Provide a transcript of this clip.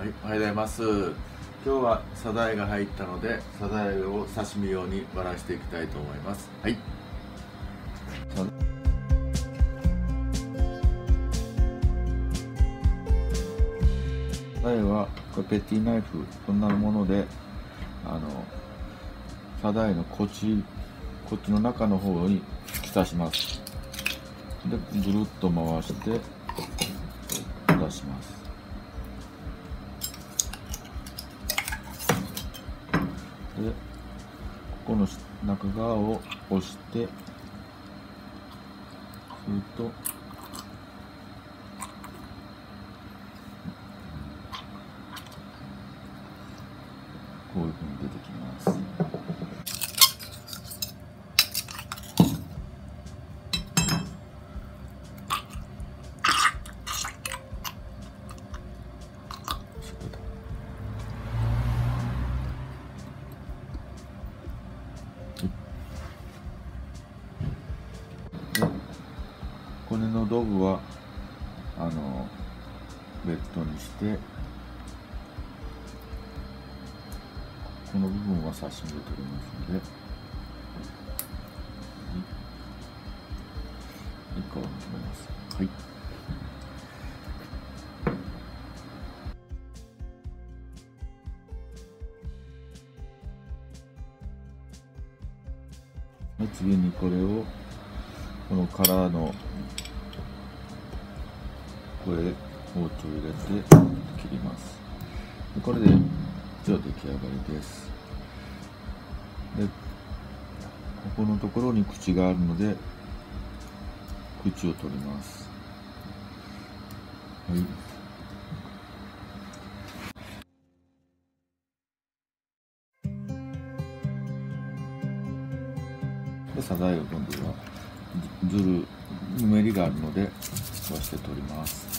はい、おはようございます。今日はサザエが入ったので、サザエを刺身用にばらしていきたいと思います。はい、サザエはペティナイフとなるもので、サザエのこっちの中の方に突き刺します。でぐるっと回して出します。でここの中側を押して、するとこういうふうに出てきます。骨の道具はベッドにして、この部分は刺身で取りますので、1個を取ります。はい、で次にこれをこの殻のこれで包丁入れて切ります。でこれで一応出来上がりです。でここのところに口があるので、口を取ります。はい、でサザエを今度はずるぬめりがあるので、こうして取ります。